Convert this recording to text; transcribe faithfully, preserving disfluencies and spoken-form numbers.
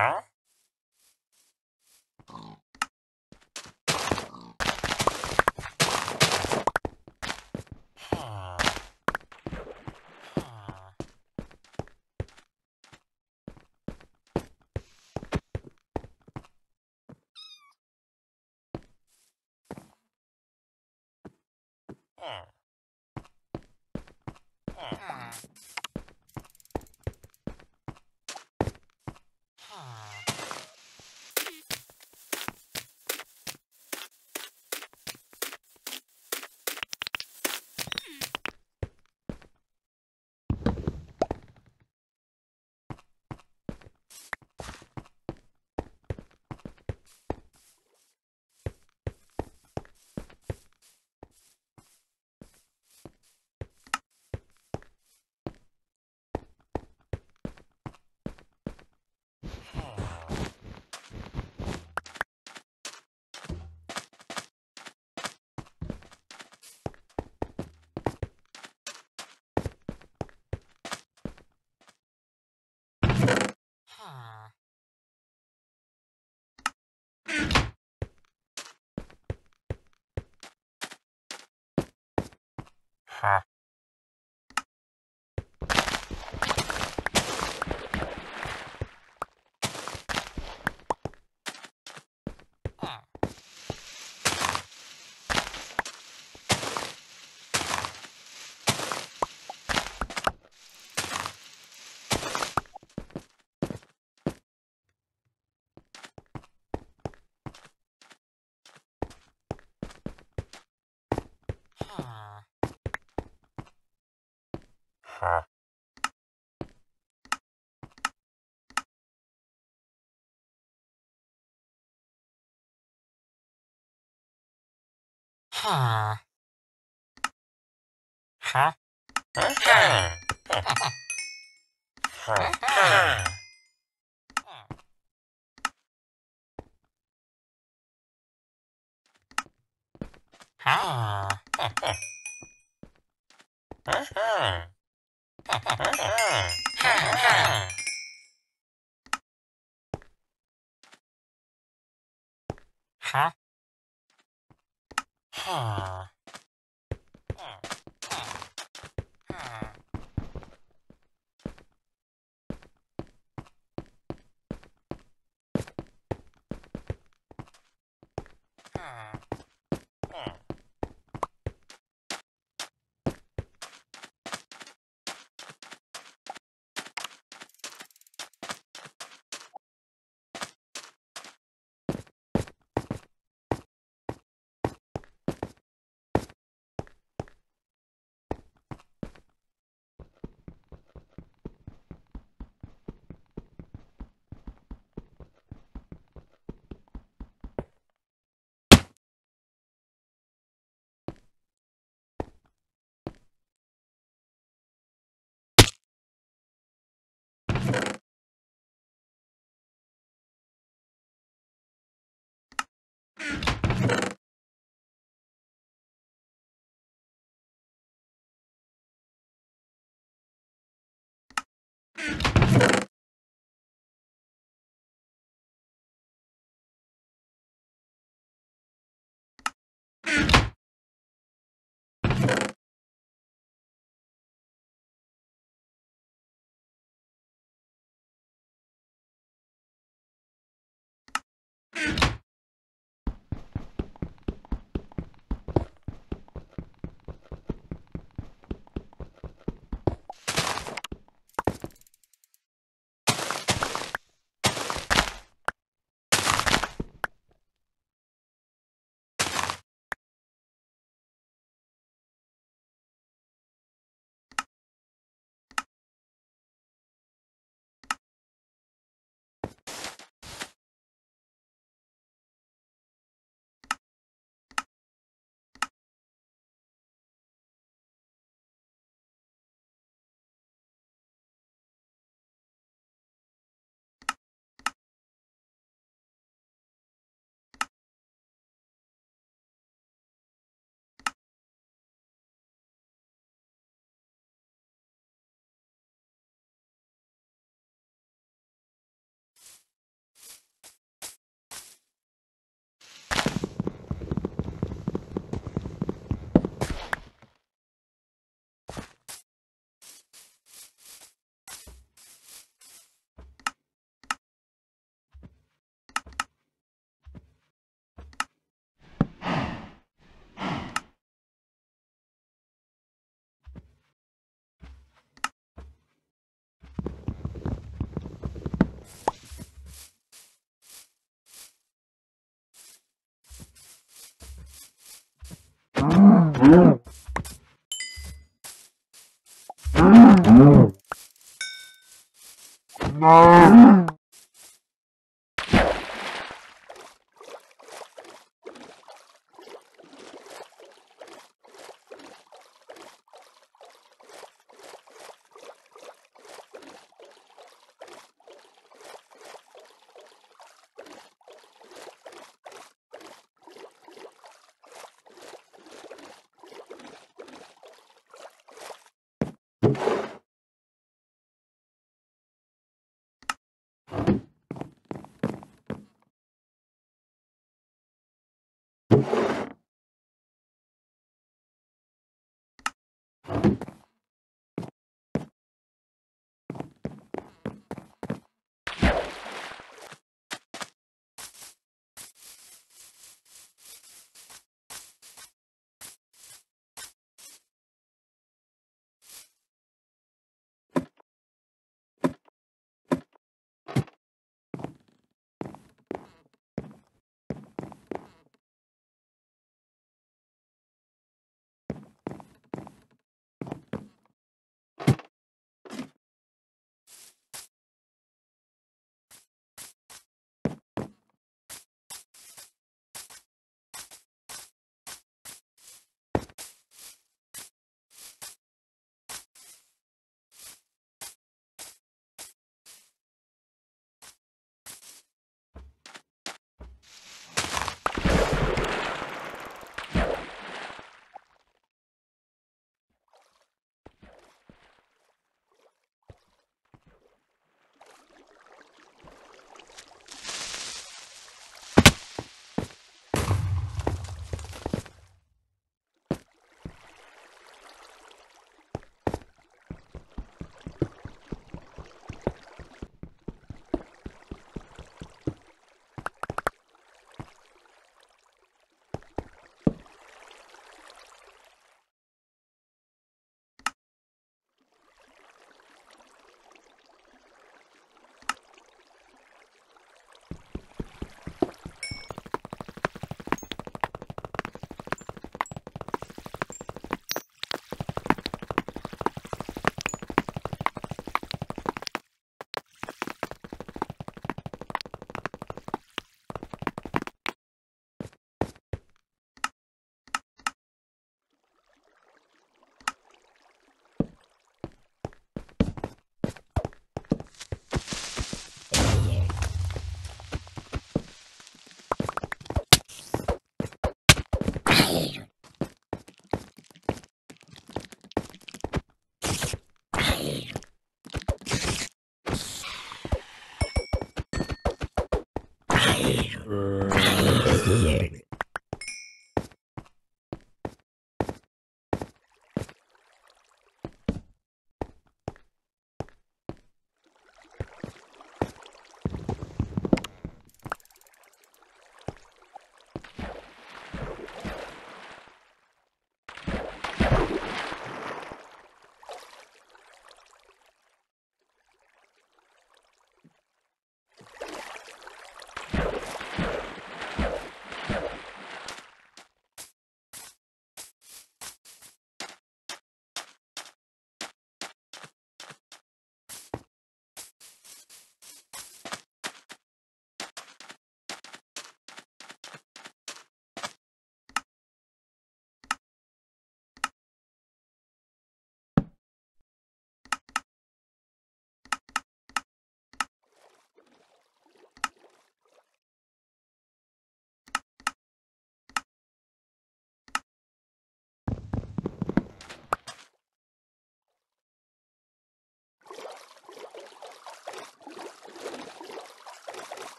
Huh? Huh. Huh. Huh. Huh. Huh. Huh. Huh. Huh. Ha ha ha ha ha. No. No.